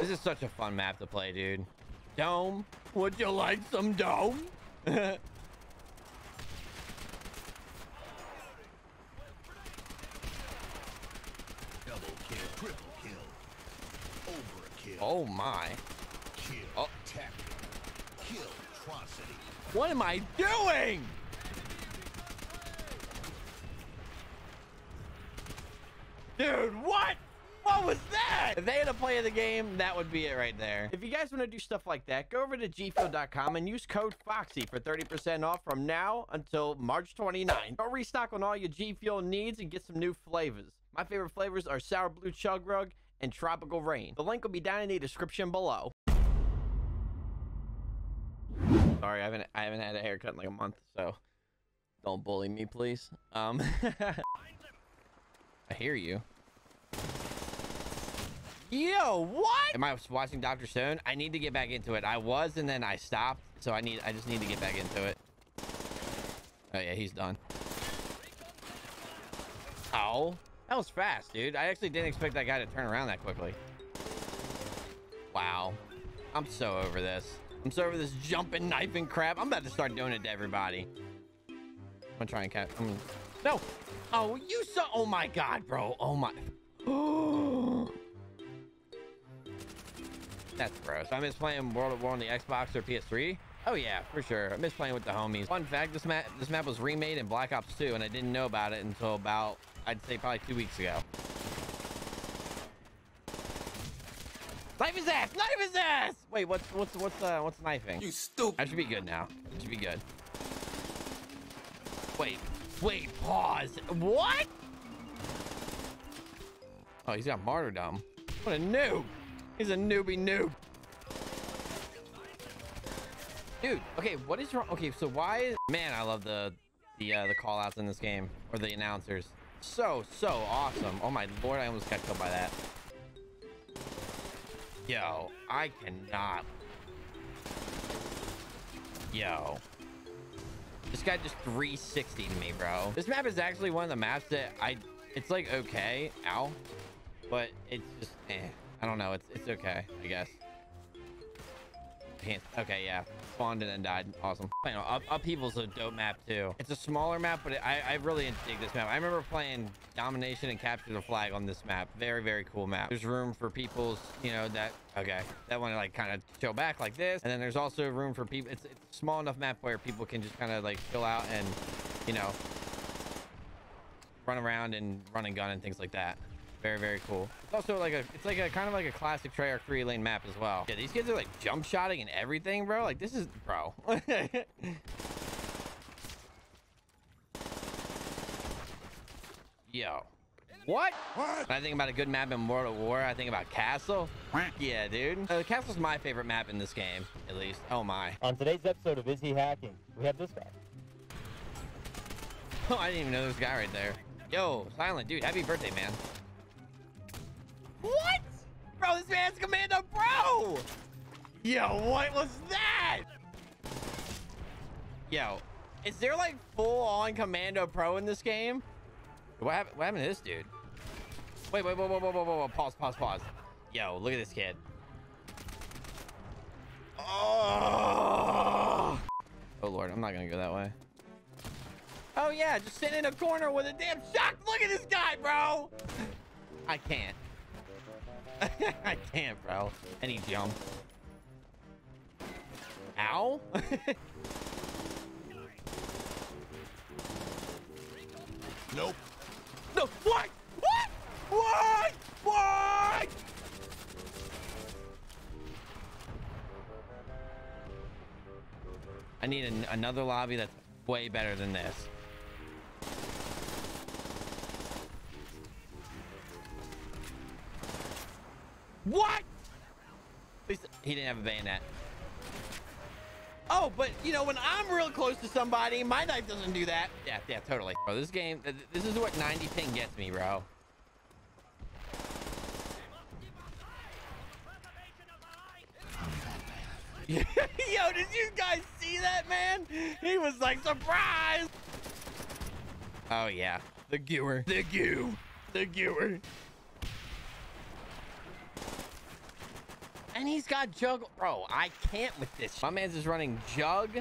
This is such a fun map to play, dude. Dome, would you like some dome? Oh my. Kill, oh. Kill, what am I doing? Dude, what? What was that? If they had a play of the game, that would be it right there. If you guys want to do stuff like that, go over to gfield.com and use code FOXY for 30% off from now until March 29th. Go restock on all your G Fuel needs and get some new flavors. My favorite flavors are Sour Blue Chug Rug and Tropical Rain. The link will be down in the description below. Sorry, I haven't had a haircut in like a month, so don't bully me, please. I hear you. Yo, what? Am I watching Dr. Stone? I need to get back into it. I was, and then I stopped. So I just need to get back into it. Oh yeah, he's done. Oh, that was fast, dude. I actually didn't expect that guy to turn around that quickly. Wow, I'm so over this. I'm so over this jumping, knifing crap. I'm about to start doing it to everybody. I'm gonna try and catch. No. Oh, you saw. Oh my God, bro. Oh my. Oh. That's gross. I miss playing World at War on the Xbox or PS3. Oh yeah, for sure. I miss playing with the homies. Fun fact, this map was remade in Black Ops 2, and I didn't know about it until about, I'd say probably 2 weeks ago. Knife his ass! Knife his ass! Wait, what's knifing? You stupid. I should be good now. I should be good. Wait, pause. What? Oh, he's got martyrdom. What a noob. He's a newbie noob. Dude, okay, what is wrong? Okay, so why is... Man, I love the call-outs in this game. Or the announcers. So awesome. Oh my Lord, I almost got killed by that. Yo, I cannot. Yo. This guy just 360'd me, bro. This map is actually one of the maps that it's like okay, ow. But it's just eh. I don't know, it's okay, I guess. Okay, yeah. Spawned and then died. Awesome. Upheaval's a dope map too. It's a smaller map, but I really dig this map. I remember playing Domination and Capture the Flag on this map. Very, very cool map. There's room for people's, you know, that, okay. That one like kind of chill back like this. And then there's also room for people. It's a small enough map where people can just kind of like chill out and, you know, run around and run and gun and things like that. Very, very cool. It's also like a kind of like a classic Treyarch 3-lane map as well. Yeah, these kids are like jump shotting and everything, bro. Like this is, bro. Yo, what? When I think about a good map in World at War, I think about Castle. Yeah, dude. Castle's my favorite map in this game, at least. Oh my. On today's episode of Is He Hacking, we have this guy. Oh, I didn't even know this guy right there. Yo, Silent, dude, happy birthday, man. What? Bro, this man's Commando Pro! Yo, what was that? Yo, is there like full-on Commando Pro in this game? What happened to this dude? Wait, pause. Yo, look at this kid. Oh! Oh Lord, I'm not gonna go that way. Oh yeah, just sitting in a corner with a damn shock. Look at this guy, bro! I can't. I can't, bro. And he jumped. Ow. Nope. No. What? What? What? What? I need another lobby that's way better than this. What? At least he didn't have a bayonet. Oh, but you know, when I'm real close to somebody, my knife doesn't do that. Yeah, totally. Bro, this game, this is what 90 ping gets me, bro. Yo, did you guys see that, man? He was like, surprise. Oh yeah, the Gewehr. The Gewehr. And he's got Jug. Bro, I can't with this. My man's just running Jug, and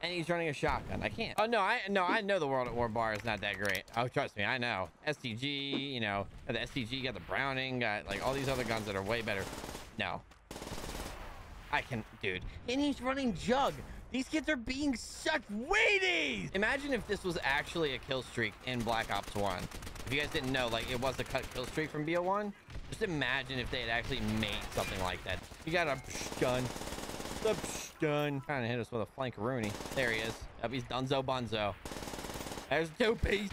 he's running a shotgun. I can't. Oh, no, I know the World at War bar is not that great. Oh, trust me, I know. SDG, you know, got the SDG, got the Browning, got, like, all these other guns that are way better. No. I can, dude. And he's running Jug. These kids are being such weenies. Imagine if this was actually a kill streak in Black Ops 1. If you guys didn't know, like, it was a cut kill streak from BO1. Just imagine if they had actually made something like that. You got a psh gun. The psh gun. Trying to hit us with a flank Rooney. There he is. Yep, he's Dunzo Bonzo. There's two piece.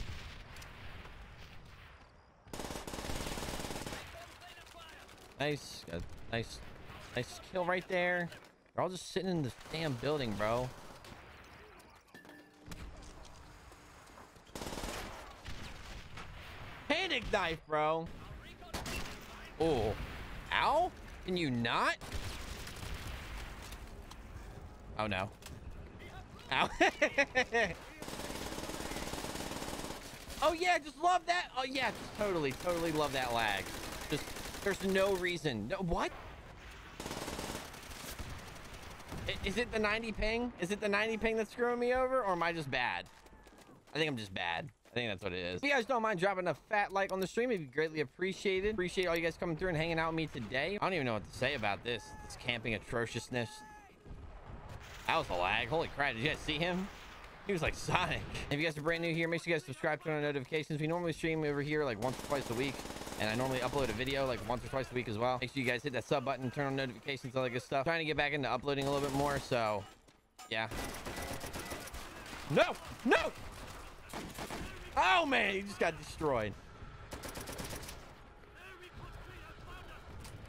Nice. Got a nice. Nice kill right there. They're all just sitting in this damn building, bro. Panic knife, bro. Oh. Ow? Can you not? Oh, no. Ow. Oh, yeah. Just love that. Oh, yeah. Just totally, totally love that lag. Just, there's no reason. No, what? Is it the 90 ping? Is it the 90 ping that's screwing me over? Or am I just bad? I think I'm just bad. I think that's what it is. If you guys don't mind dropping a fat like on the stream, it'd be greatly appreciated. Appreciate all you guys coming through and hanging out with me today. I don't even know what to say about this. This camping atrociousness. That was a lag. Holy crap. Did you guys see him? He was like Sonic. If you guys are brand new here, make sure you guys subscribe, turn on notifications. We normally stream over here like once or twice a week. And I normally upload a video like once or twice a week as well. Make sure you guys hit that sub button, turn on notifications, all that good stuff. Trying to get back into uploading a little bit more, so yeah. No! No! Oh, man, he just got destroyed.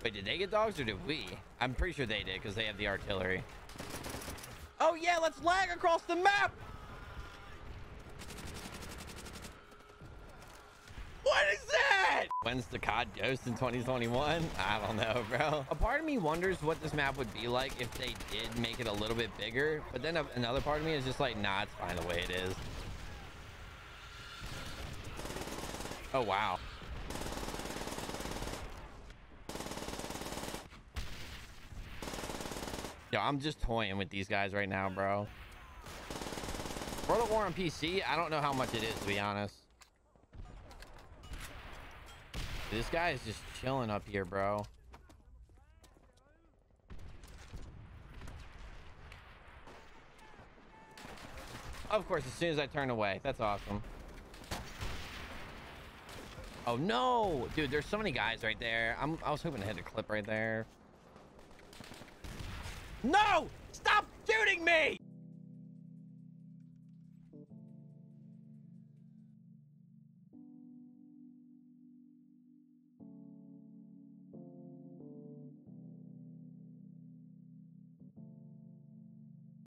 Wait, did they get dogs or did we? I'm pretty sure they did because they have the artillery. Oh, yeah, let's lag across the map! What is that? When's the COD Ghost in 2021? I don't know, bro. A part of me wonders what this map would be like if they did make it a little bit bigger. But then another part of me is just like, nah, it's fine the way it is. Oh, wow. Yo, I'm just toying with these guys right now, bro. World at War on PC, I don't know how much it is, to be honest. This guy is just chilling up here, bro. Of course, as soon as I turn away. That's awesome. Oh, no. Dude, there's so many guys right there. I was hoping to hit a clip right there. No! Stop shooting me!